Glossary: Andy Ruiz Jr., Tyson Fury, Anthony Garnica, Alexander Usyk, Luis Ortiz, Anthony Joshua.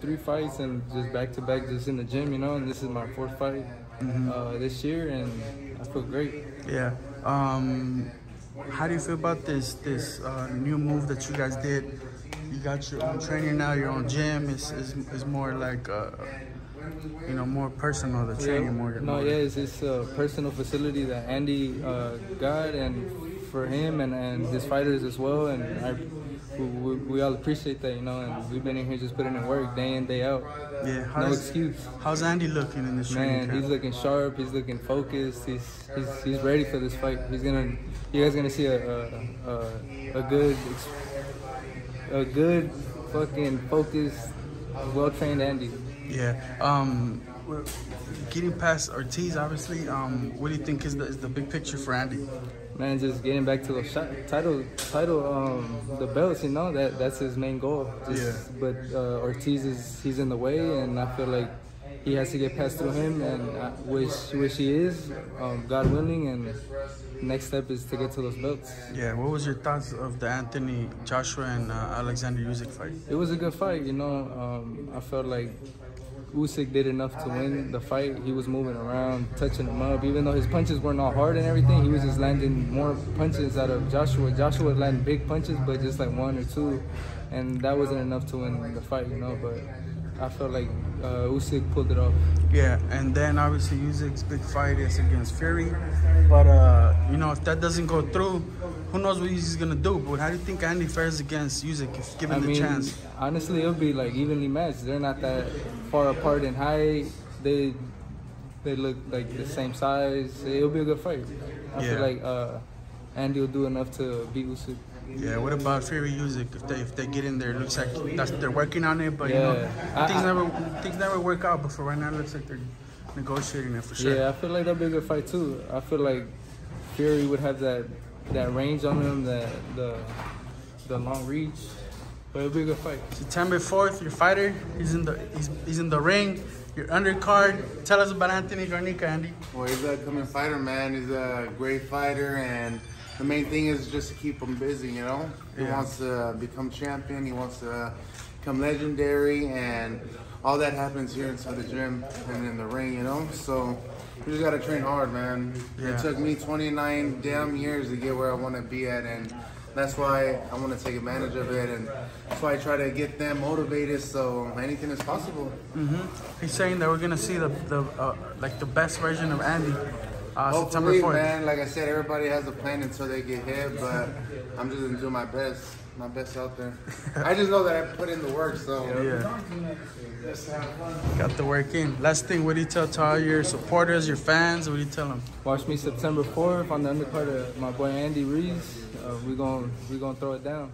three fights and just back-to-back just in the gym, you know, and this is my fourth fight this year, and I feel great. Yeah. How do you feel about this new move that you guys did? You got your own trainer now, your own gym. It's more like, you know, more personal, the training more than more. No, yeah, it's a personal facility that Andy got, and for him and his fighters as well, and we all appreciate that, you know, and we've been in here just putting in work day in, day out. Yeah. No excuse. How's Andy looking in this training camp? Man, he's looking sharp. He's looking focused. He's ready for this fight. You guys gonna see a good fucking focused, well-trained Andy. Yeah. Getting past Ortiz, obviously. What do you think is the big picture for Andy? Man, just getting back to those the belts, you know, that's his main goal. Just, yeah. But Ortiz he's in the way, and I feel like he has to get past through him, and I wish he is, God willing, and next step is to get to those belts. Yeah, what was your thoughts of the Anthony Joshua and Alexander Usyk fight? It was a good fight, you know. I felt like Usyk did enough to win the fight. He was moving around, touching him up. Even though his punches weren't all hard and everything, he was just landing more punches out of Joshua. Joshua was landing big punches, but just like one or two, and that wasn't enough to win the fight, you know, but I felt like Usyk pulled it off. Yeah, and then obviously Usyk's big fight is against Fury. But, you know, if that doesn't go through, who knows what he's going to do. But how do you think Andy fares against Usyk if given the chance? Honestly, it'll be like evenly matched. They're not that far apart in height. They look like the same size. It'll be a good fight. I feel like Andy will do enough to beat Usyk. Yeah, what about Fury Usyk? If they get in there, it looks like they're working on it, but you know, things never work out. But for right now, it looks like they're negotiating it for sure. Yeah, I feel like that'd be a good fight too. I feel like Fury would have that range on him, the long reach, but it'd be a good fight. September 4th, your fighter he's in the ring. Your undercard. Tell us about Anthony Garnica, Andy. Well, he's an upcoming fighter, man. He's a great fighter, and the main thing is just to keep him busy, you know? He wants to become champion, he wants to become legendary, and all that happens here inside the gym and in the ring, you know? So we just gotta train hard, man. Yeah. It took me 29 damn years to get where I wanna be at, and that's why I wanna take advantage of it, and that's why I try to get them motivated, so anything is possible. Mm-hmm. He's saying that we're gonna see the best version of Andy. Hopefully, man, like I said, everybody has a plan until they get hit, but I'm just going to do my best out there. I just know that I put in the work, so. Yeah. Got the work in. Last thing, what do you tell to all your supporters, your fans? What do you tell them? Watch me September 4th on the undercard of my boy Andy Ruiz. We're going to throw it down.